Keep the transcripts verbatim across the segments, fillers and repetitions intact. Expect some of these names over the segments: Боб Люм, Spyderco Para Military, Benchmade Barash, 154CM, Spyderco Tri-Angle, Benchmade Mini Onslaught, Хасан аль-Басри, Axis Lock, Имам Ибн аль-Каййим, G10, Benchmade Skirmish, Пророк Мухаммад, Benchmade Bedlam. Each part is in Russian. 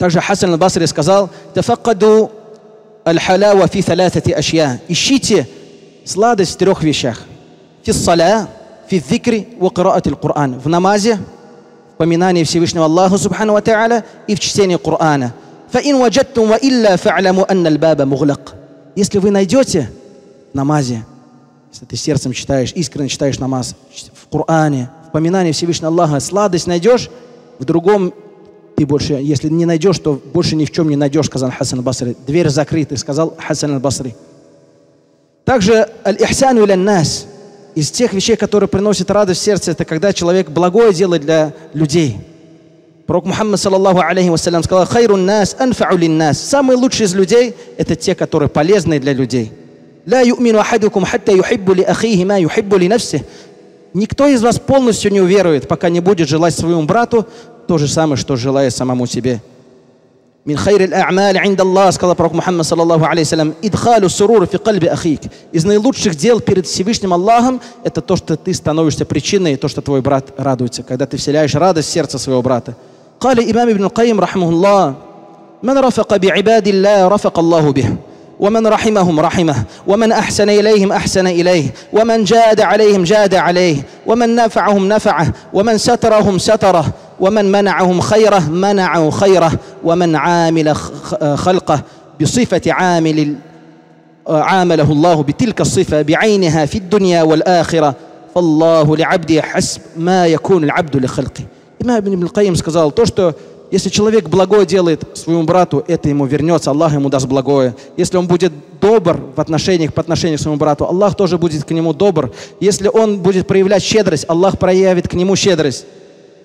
Также Хасан аль-Басри сказал: «Тафакаду аль-халява фи салясати ашья». Ищите сладость в трех вещах. Фи саля, фи зикри, ва кираати аль-Кур'ан. В намазе, в поминании Всевышнего Аллаха субхану ва та'аля и в чтении Кур'ана. Фа ин ваджаттум ва илля фа'ламу анна аль-баба муглак. Если вы найдете в намазе, если ты сердцем читаешь, искренне читаешь намаз, в Кур'ане, в поминании Всевышнего Аллаха, сладость найдешь, в другом ты больше, если не найдешь, то больше ни в чем не найдешь, сказал Хасан аль-Басри. Дверь закрыта, сказал Хасан аль-Басри. Также аль-ихсану ляннас. Из тех вещей, которые приносят радость в сердце, это когда человек благое делает для людей. Пророк Мухаммад саллаллаху алейхи вассалям сказал: «Хайрун нас анфау линнас». Самые лучшие из людей – это те, которые полезны для людей. «Ля юмину ахадукум хатта юхиббу ли ахихи ма юхиббу ли нафсих». Никто из вас полностью не уверует, пока не будет желать своему брату то же самое, что желает самому себе. «Мин хайрил а'мали инда Аллах», сказал пророк Мухаммад саллаллаху алейхи вассалям, «идхалю сурур фи кальби ахик». Из наилучших дел перед Всевышним Аллахом – это то, что ты становишься причиной, то, что твой брат радуется, когда ты вселяешь радость в сердце своего брата. قال إمام ابن القيم رحمه الله: من رفق بعباد الله رفق الله به، ومن رحمهم رحمه، ومن أحسن إليهم أحسن إليه، ومن جاد عليهم جاد عليه، ومن نفعهم نفعه، ومن سترهم ستره، ومن منعهم خيره منعه خيره، ومن عامل خلقه بصفة عامل عامله الله بتلك الصفة بعينها في الدنيا والآخرة، فالله لعبده حسب ما يكون العبد لخلقه. Имам Ибн аль-Каййим сказал то, что если человек благое делает своему брату, это ему вернется, Аллах ему даст благое. Если он будет добр в отношениях, по отношению к своему брату, Аллах тоже будет к нему добр. Если он будет проявлять щедрость, Аллах проявит к нему щедрость.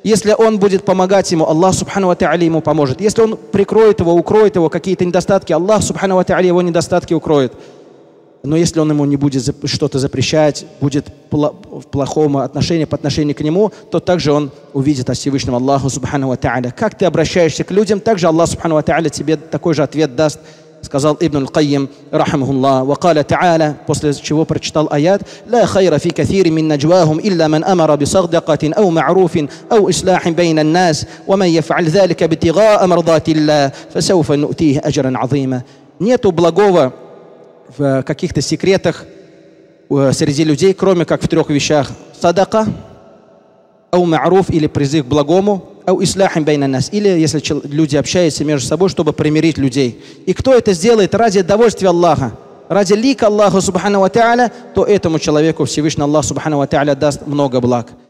Если он будет помогать ему, Аллах субхану ва та'аля ему поможет. Если он прикроет его, укроет его какие-то недостатки, Аллах субхану ва та'аля его недостатки укроет. Но если он ему не будет что-то запрещать, будет в плохом отношении по отношению к нему, то также он увидит от Всевышнего Аллаха субхану ва та'аля. Как ты обращаешься к людям, также Аллах субхану ва та'аля тебе такой же ответ даст, сказал Ибн аль-Каййим рахмахуллах. Ва каля та'аля, после чего прочитал аят: «Ла хайра фи катири мин наджвахум илля ман амара би сагдакатин ау ма'руфин ау ислахин бейна нас, ва ман яф'аль залика битигаа мардатилла, фасауфа ну'тиха ажран азима». Нету благого в каких-то секретах среди людей, кроме как в трех вещах: садака, ау ма'руф, или призыв к благому, ау исляхим байна нас, или если люди общаются между собой, чтобы примирить людей. И кто это сделает ради довольствия Аллаха, ради лика Аллаха субхану ва та'аля, то этому человеку Всевышний Аллах субхану ва та'аля даст много благ.